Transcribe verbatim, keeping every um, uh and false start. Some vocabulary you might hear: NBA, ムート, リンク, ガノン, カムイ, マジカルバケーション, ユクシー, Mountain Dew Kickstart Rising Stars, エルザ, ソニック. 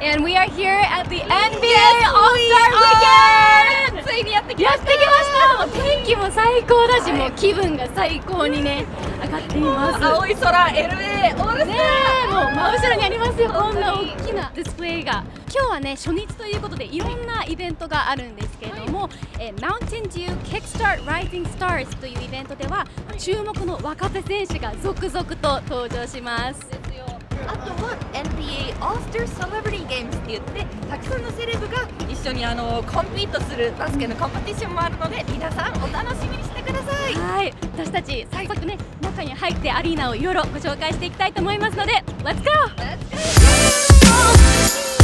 And we are here at the エヌビーエー All-Star Weekend! ついにやってきました。天気も最高だし、もう気分が最高にね、上がっています。青い空、エルエー オールスター、ね、もう真後ろにありますよ、こんな大きなディスプレイが。今日はね、初日ということで、いろんなイベントがあるんですけれども、はい、えー、Mountain Dew Kickstart Rising Stars というイベントでは、注目の若手選手が続々と登場します。あとは エヌビーエー All-Star Celebrity Games って言って、たくさんのセレブが一緒にあのコンピートするバスケのコンペティションもあるので、皆さんお楽しみにしてください。はい、私たち早速ね、中に入ってアリーナをいろいろご紹介していきたいと思いますので、レッツゴー！